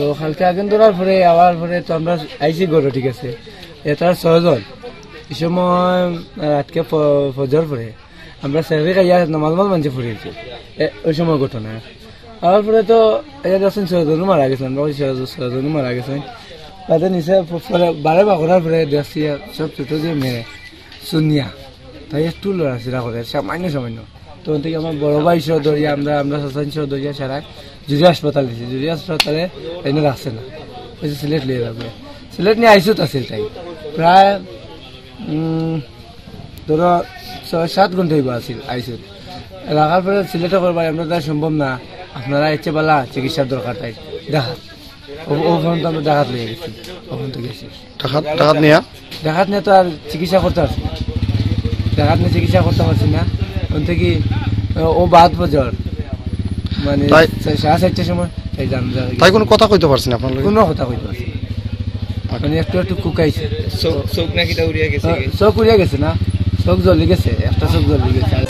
তো কালকে আগুন ধরার পরে আবার পরে তো আমরা আইসি গরু ঠিক আছে এটার সহজন এই সময় রাতকে ফজর পরে আমরা সেভি খাইয়া নামাজ মানছে ফুরিয়েছি ওই সময় ঘটনা আবার পরে তো এই দশজন সহজনও মারা গেছেন বা ওই সহজনও মারা গেছেন তাতে নিচে বারে বাঘরার পরে দেখছি সব ছোটো যে মেয়ে শুনিয়া তাই একটু লড়াচিরা করে সামান্য সামান্য তখন থেকে আমার বড় ভাই সহ দরিয়া আমরা আমরা শশান সহ দরিয়া সারায় জুরি হাসপাতাল দিয়েছি জুরি হাসপাতালে এনে রাখছে না বলছে সিলেট নিয়ে যাবে সিলেট নিয়ে আইসো তো সিলেট তাই প্রায় ধরো 6-7 ঘন্টা আসিল আইসো রাখার পরে সিলেটে করবার আমরা তাই সম্ভব না আপনারা এসে বলা চিকিৎসার দরকার তাই দেখা ওখান তো আমরা ডাকাত নিয়ে গেছি ওখান থেকে গেছি ডাকাত নিয়ে তো আর চিকিৎসা করতে পারছি না ডাকাত নিয়ে চিকিৎসা করতে পারছি না ওখান থেকে ও বাদ বজর মানে শ্বাস হচ্ছে সময় তাই জানা তাই কোনো কথা কইতে পারছি না আপনার কোনো কথা কইতে পারছি না মানে একটু একটু কুকাইছে চোখ নাকি উড়িয়ে গেছে চোখ জ্বলে গেছে একটা চোখ জ্বলে গেছে